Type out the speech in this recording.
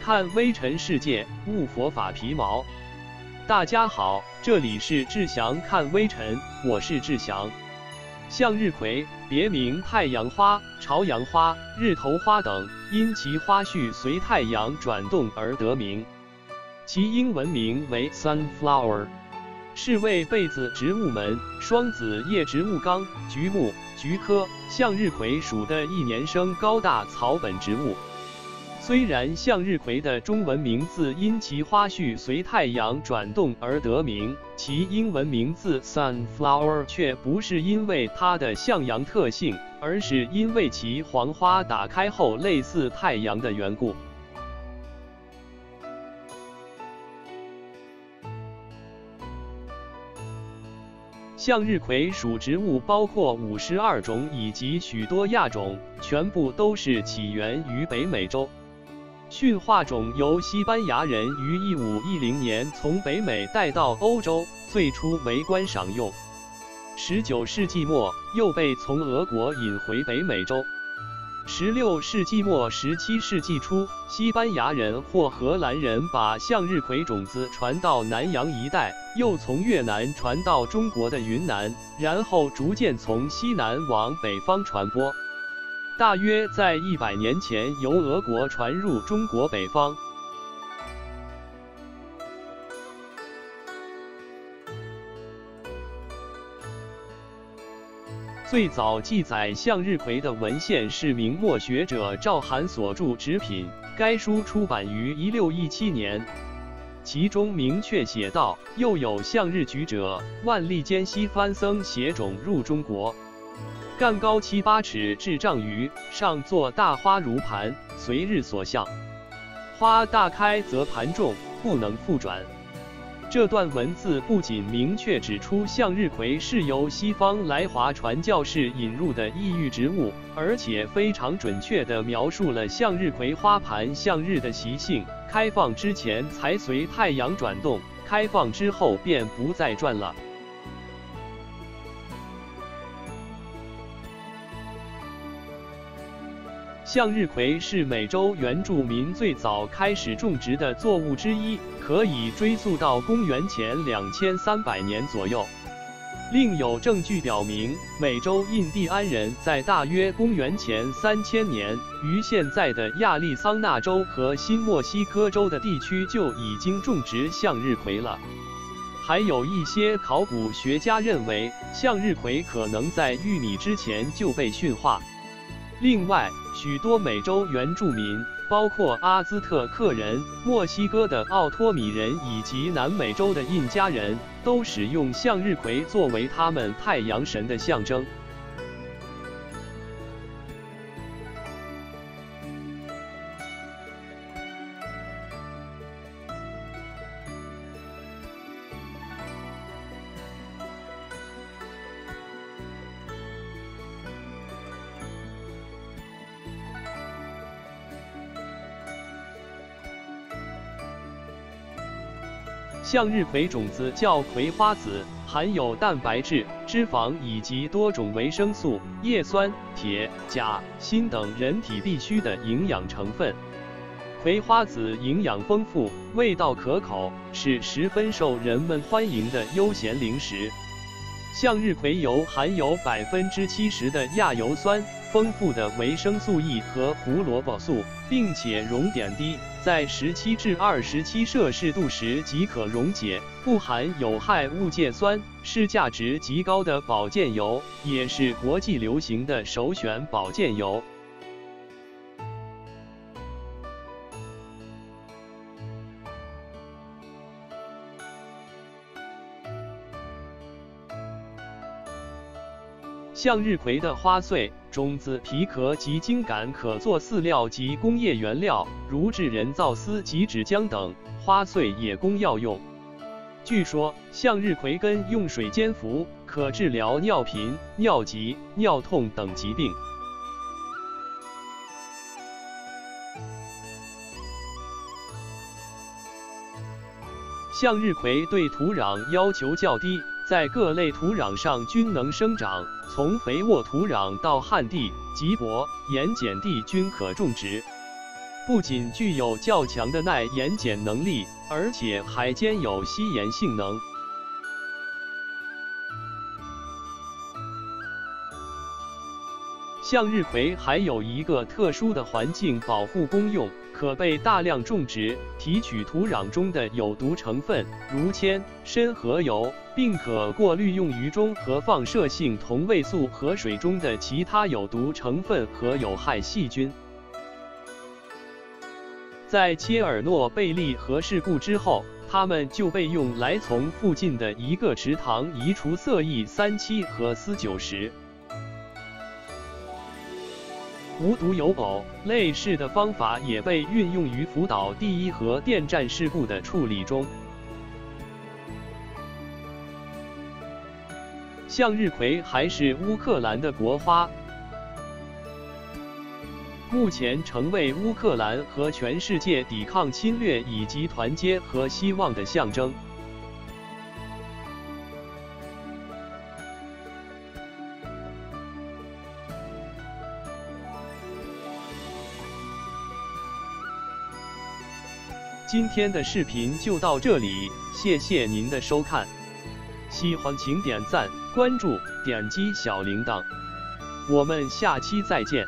看微尘世界，悟佛法皮毛。大家好，这里是志祥看微尘，我是志祥。向日葵，别名太阳花、朝阳花、日头花等，因其花序随太阳转动而得名。其英文名为 sunflower， 是为被子植物门双子叶植物纲菊目菊科向日葵属的一年生高大草本植物。 虽然向日葵的中文名字因其花序随太阳转动而得名，其英文名字 sunflower 却不是因为它的向阳特性，而是因为其黄花打开后类似太阳的缘故。向日葵属植物包括52种以及许多亚种，全部都是起源于北美洲。 驯化种由西班牙人于1510年从北美带到欧洲，最初为观赏用。19世纪末又被从俄国引回北美洲。16世纪末、17世纪初，西班牙人或荷兰人把向日葵种子传到南洋一带，又从越南传到中国的云南，然后逐渐从西南往北方传播。 大约在100年前，由俄国传入中国北方。最早记载向日葵的文献是明末学者赵涵所著《植品》，该书出版于1617年，其中明确写道：“又有向日菊者，万历间西番僧携种入中国。” 干高7-8尺至丈余，上作大花如盘，随日所向。花大开则盘重，不能复转。这段文字不仅明确指出向日葵是由西方来华传教士引入的异域植物，而且非常准确地描述了向日葵花盘向日的习性：开放之前才随太阳转动，开放之后便不再转了。 向日葵是美洲原住民最早开始种植的作物之一，可以追溯到公元前2300年左右。另有证据表明，美洲印第安人在大约公元前3000年，于现在的亚利桑那州和新墨西哥州的地区就已经种植向日葵了。 还有一些考古学家认为，向日葵可能在玉米之前就被驯化。另外， 许多美洲原住民，包括阿兹特克人、墨西哥的奥托米人以及南美洲的印加人，都使用向日葵作为他们太阳神的象征。向日葵种子叫葵花籽，含有蛋白质、脂肪以及多种维生素、叶酸、铁、钾、锌等人体必需的营养成分。葵花籽营养丰富，味道可口，是十分受人们欢迎的悠闲零食。向日葵油含有70%的亚油酸，丰富的维生素 E 和胡萝卜素，并且熔点低，在17至27摄氏度时即可溶解，不含有害物芥酸，是价值极高的保健油，也是国际流行的首选保健油。 向日葵的花穗、种子、皮壳及茎秆可做饲料及工业原料，如制人造丝及纸浆等。花穗也供药用。据说，向日葵根用水煎服，可治疗尿频、尿急、尿痛等疾病。 向日葵对土壤要求较低，在各类土壤上均能生长，从肥沃土壤到旱地、瘠薄、盐碱地均可种植。不仅具有较强的耐盐碱能力，而且还兼有吸盐性能。向日葵还有一个特殊的环境保护功用，可被大量种植，提取土壤中的有毒成分，如铅、砷和铀，并可过滤用于中和放射性同位素和水中的其他有毒成分和有害细菌。在切尔诺贝利核事故之后，它们就被用来从附近的一个池塘移除色异37和锶90。 无独有偶，类似的方法也被运用于福岛第一核电站事故的处理中。向日葵还是乌克兰的国花，目前成为乌克兰和全世界抵抗侵略以及团结和希望的象征。 今天的视频就到这里，谢谢您的收看。喜欢请点赞、关注、点击小铃铛，我们下期再见。